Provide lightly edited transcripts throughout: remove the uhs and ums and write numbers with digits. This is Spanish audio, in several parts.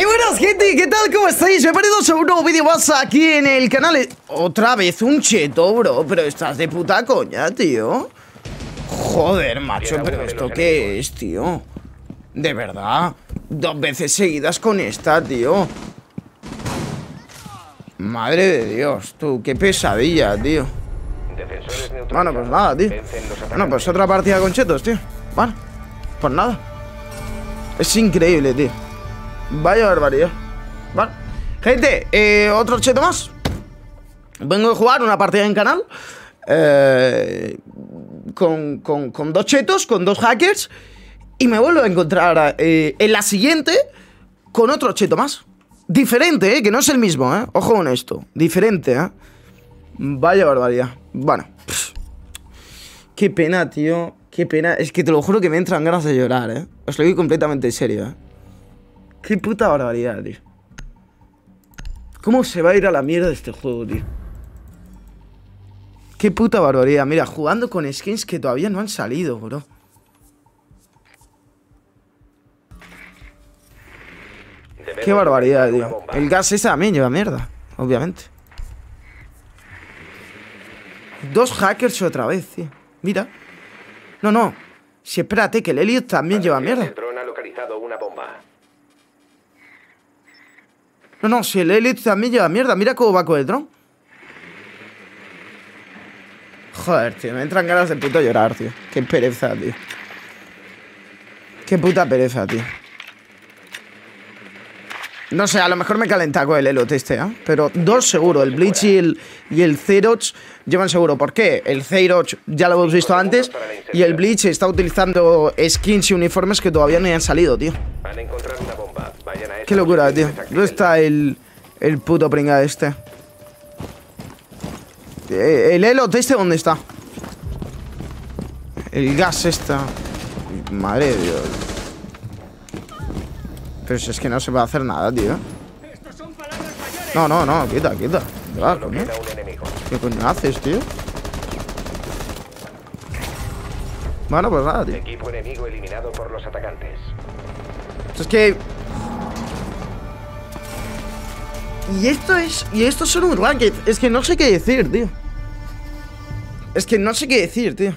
Ay, buenas, gente, ¿qué tal? ¿Cómo estáis? Bienvenidos a un nuevo vídeo más aquí en el canal. Otra vez un cheto, bro, pero estás de puta coña, tío. Joder, macho, pero ¿esto qué es, tío? De verdad, dos veces seguidas con esta, tío. Madre de Dios, tú, qué pesadilla, tío. Bueno, pues nada, tío. Bueno, pues otra partida con chetos, tío. Bueno, pues nada. Es increíble, tío. Vaya barbaridad. Vale. Gente, otro cheto más. Vengo a jugar una partida en canal con dos chetos, con dos hackers. Y me vuelvo a encontrar en la siguiente con otro cheto más. Diferente, que no es el mismo, ojo con esto. Diferente, Vaya barbaridad. Bueno, qué pena, tío. Qué pena, es que te lo juro que me entran ganas de llorar, Os lo digo completamente en serio, Qué puta barbaridad, tío. ¿Cómo se va a ir a la mierda este juego, tío? Qué puta barbaridad. Mira, jugando con skins que todavía no han salido, bro. Qué barbaridad, tío. El gas ese también lleva mierda, obviamente. Dos hackers otra vez, tío. Mira. No, no. Sí, espérate, que el Elliot también lleva mierda. El dron ha localizado una bomba. No, no, si el Elite también lleva mierda. Mira cómo va con el dron. Joder, tío, me entran ganas de puto llorar, tío. Qué pereza, tío. Qué puta pereza, tío. No sé, a lo mejor me calenta con el Elite este, Pero dos seguro, el Bleach y el Zerox llevan seguro. ¿Por qué? El Zerox ya lo hemos visto antes. Y el Bleach está utilizando skins y uniformes que todavía no hayan salido, tío. Van a encontrar una bomba. Qué locura, tío. ¿Dónde está el puto pringa este? ¿El elot este dónde está? El gas esta. Madre de Dios. Pero si es que no se puede hacer nada, tío. No, no, no. Quita, quita. Claro, ¿no? ¿Qué coño haces, tío? Bueno, pues nada, tío. Equipo enemigo eliminado por los atacantes. Es que... Y esto es un racket. Es que no sé qué decir, tío. Es que no sé qué decir, tío.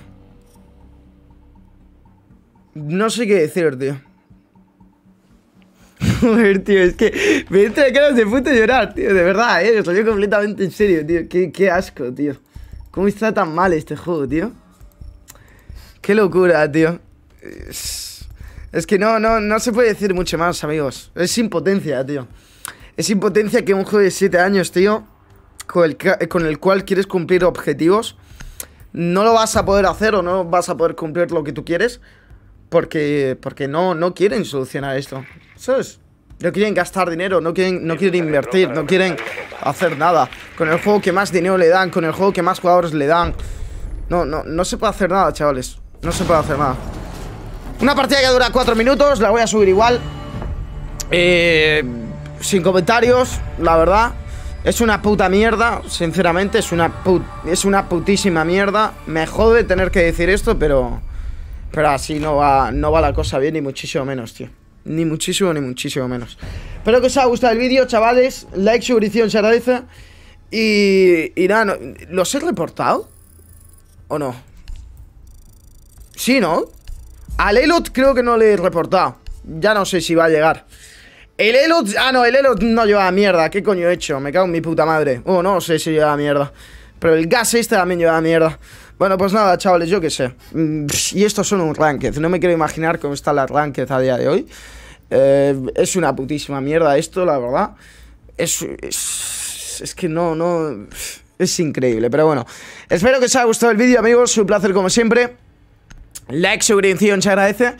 No sé qué decir, tío. Joder, tío, es que me entra ganas de puto llorar, tío. De verdad, Lo estoy completamente en serio, tío. Qué asco, tío. ¿Cómo está tan mal este juego, tío? Qué locura, tío. Es que no se puede decir mucho más, amigos. Es impotencia, tío. Es impotencia que un juego de 7 años, tío, con el cual quieres cumplir objetivos, no lo vas a poder hacer o no vas a poder cumplir lo que tú quieres porque no quieren solucionar esto, ¿sabes? No quieren gastar dinero, no quieren invertir, no quieren hacer nada. Con el juego que más dinero le dan, con el juego que más jugadores le dan. No se puede hacer nada, chavales. No se puede hacer nada. Una partida que dura 4 minutos, la voy a subir igual. Sin comentarios, la verdad. Es una puta mierda, sinceramente. Es una putísima mierda. Me jode tener que decir esto, pero así no va la cosa bien, ni muchísimo menos, tío. Ni muchísimo, ni muchísimo menos. Espero que os haya gustado el vídeo, chavales. Like, suscripción, se agradece. Y nada, ¿los he reportado? ¿O no? Sí, ¿no? Al Elot creo que no le he reportado. Ya no sé si va a llegar. El Elot... Ah, no, el Elot no llevaba mierda. ¿Qué coño he hecho? Me cago en mi puta madre. Oh, no sé si llevaba mierda. Pero el gas este también llevaba mierda. Bueno, pues nada, chavales, yo qué sé. Y estos son un ranked. No me quiero imaginar cómo está la ranked a día de hoy. Es una putísima mierda esto, la verdad. Es que no... Es increíble, pero bueno. Espero que os haya gustado el vídeo, amigos. Un placer como siempre. Like, suscripción, se agradece.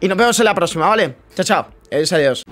Y nos vemos en la próxima, ¿vale? Chao, chao. Adiós.